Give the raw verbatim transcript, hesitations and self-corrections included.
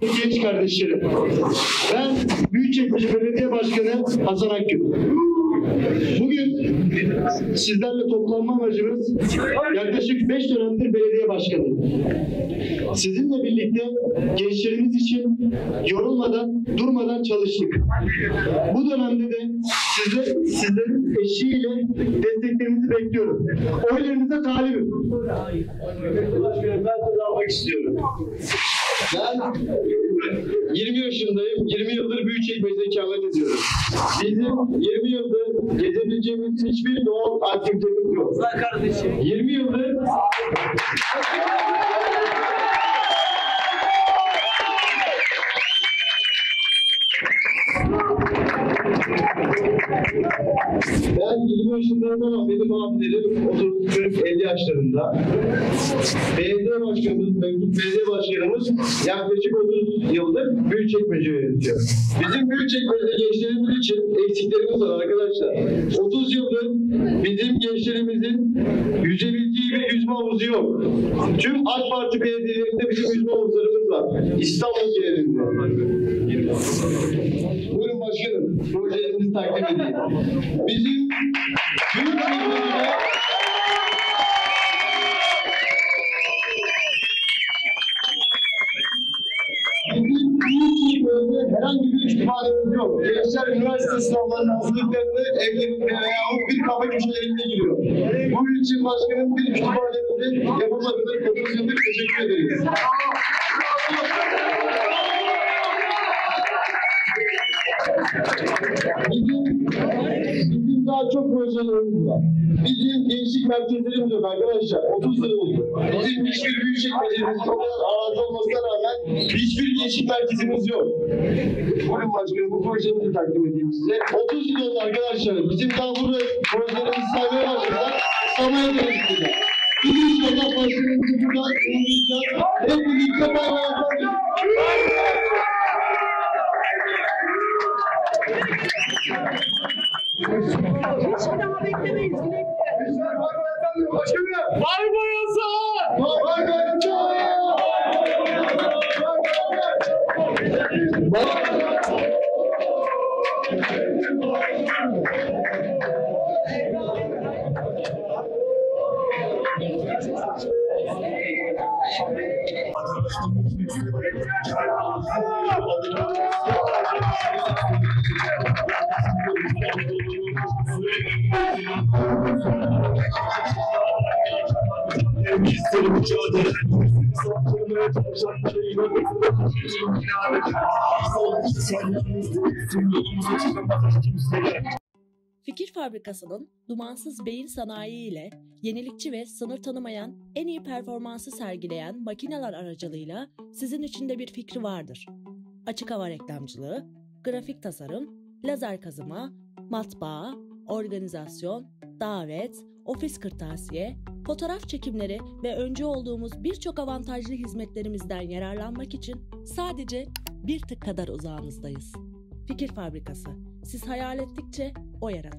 Genç kardeşlerim, ben Büyükçekmece Belediye Başkanı Hasan Akgül. Bugün sizlerle toplanma amacımız yaklaşık beş dönemdir belediye başkanı. Sizinle birlikte gençlerimiz için yorulmadan, durmadan çalıştık. Bu dönemde de size, sizlerin eşiyle desteklerinizi bekliyorum. Oylarınıza talibim. Ben söz almak istiyorum. Ben yirmi yaşındayım, yirmi yıldır Büyükçekmece'de ikamet ediyorum. Bizim yirmi yıldır gezebileceğimiz hiçbir doğal aktivitemiz yok. Kardeşim. yirmi yıldır... Ben yirmi yaşlarında benim abilerim otuz kırk elli yaşlarında. Belediye başkanımız, mevcut belediye başkanımız yaklaşık otuz yıldır Büyükçekmece'yi yönetiyor. Bizim Büyükçekmece gençlerimiz için eksiklerimiz var arkadaşlar. otuz yıldır bizim gençlerimizin yüzebildiği bir yüzme havuzu yok. Tüm AK Parti belediyelerinde bizim yüzme havuzlarımız var. İstanbul genelinde. Buyurun başkanım, projelerimizi takdim edeyim. Bizim Büyükçekmece'de herhangi bir ihtimalimiz yok. Gençler üniversite sınavlarına hazırlıklarını evlerinde veyahut bir kafa köşelerinde giriyor. Bunun için başkanım bir ihtimalimizi yapılabilir. Kapısındır. Teşekkür ederiz. Bizim, bizim daha çok projelerimiz var. Bizim gençlik merkezlerimiz yok arkadaşlar. otuz yıl oldu. Bizim hiçbir Büyükçekmece'miz o kadar arazi olmasına rağmen hiçbir gençlik merkezimiz yok. Buyurun başkanım, bu projemizi takdim edeyim size. otuz yıl oldu arkadaşlar. Bizim daha burada projelerimiz saymaya başladılar. Samaya dönüştüler. Biz inşallah başkanımızı buradan unutacağız. Hep birlikte bayrağı yapacağız. Fikir Fabrikası'nın dumansız beyin sanayi ile yenilikçi ve sınır tanımayan en iyi performansı sergileyen makineler aracılığıyla sizin için de bir fikri vardır. Açık hava reklamcılığı, grafik tasarım, lazer kazıma, matbaa, organizasyon, davet, ofis kırtasiye, fotoğraf çekimleri ve öncü olduğumuz birçok avantajlı hizmetlerimizden yararlanmak için sadece bir tık kadar uzağınızdayız. Fikir Fabrikası, siz hayal ettikçe o yaratır.